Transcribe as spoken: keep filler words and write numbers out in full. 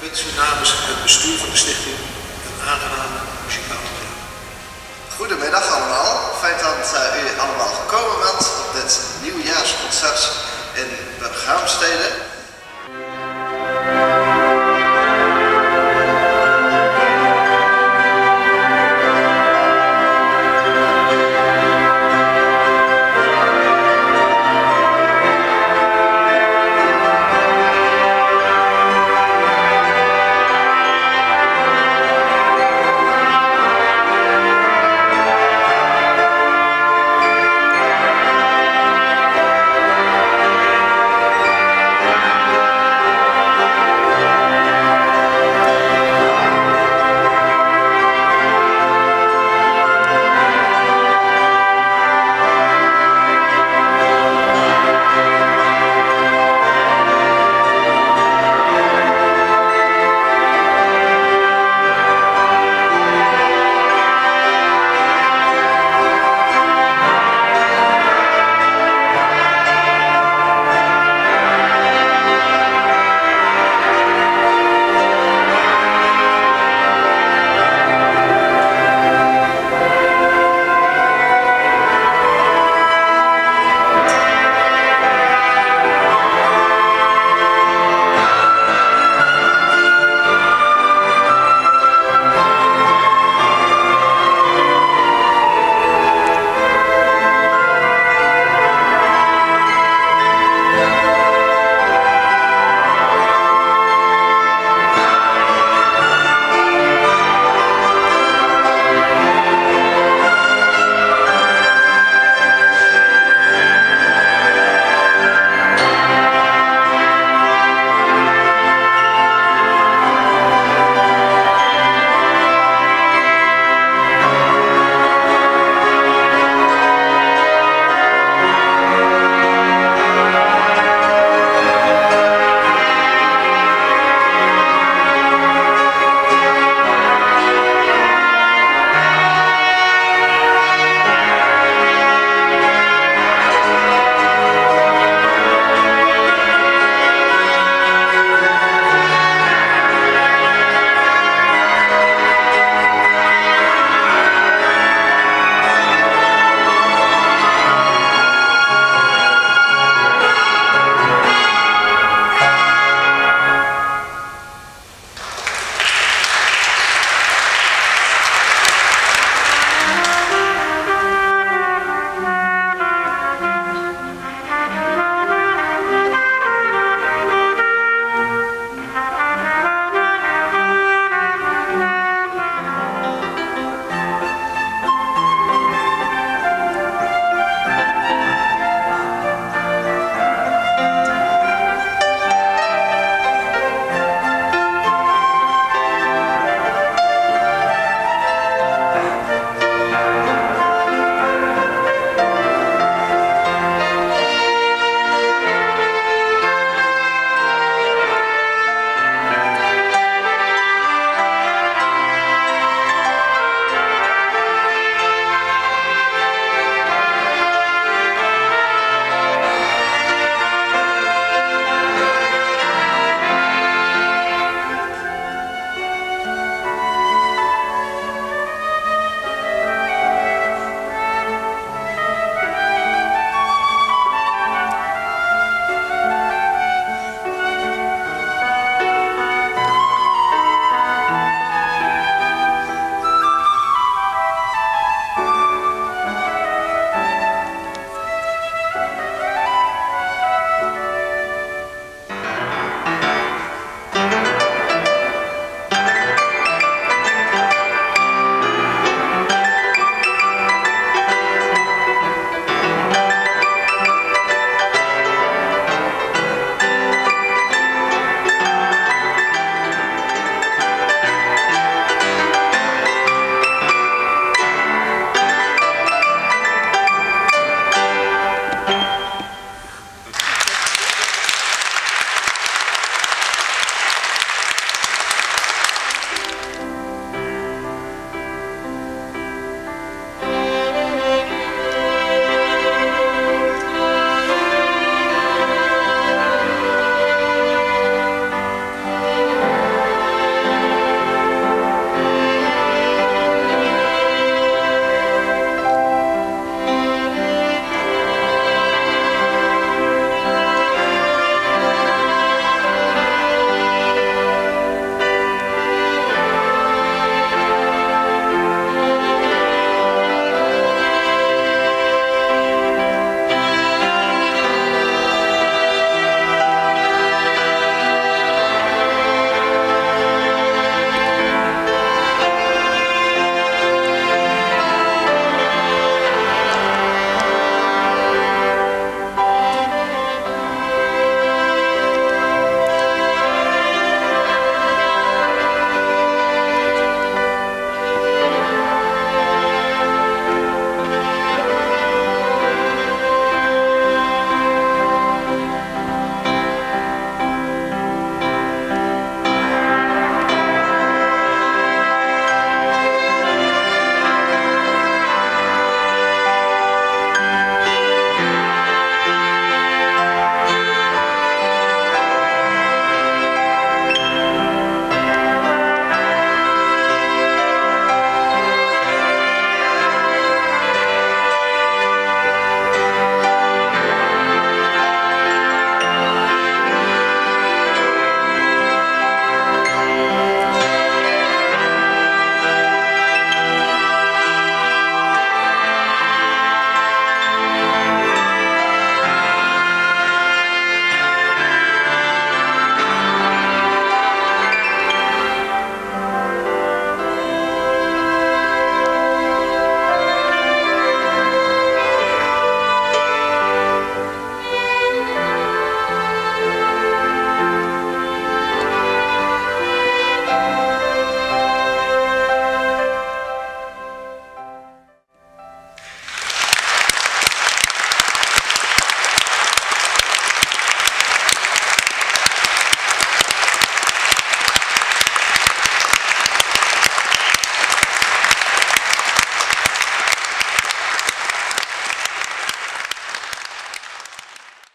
Ik wens u namens het bestuur van de stichting een aangename muzikale dag. Goedemiddag allemaal. Fijn dat uh, u allemaal gekomen bent op dit nieuwjaarsconcert in Berghamstede.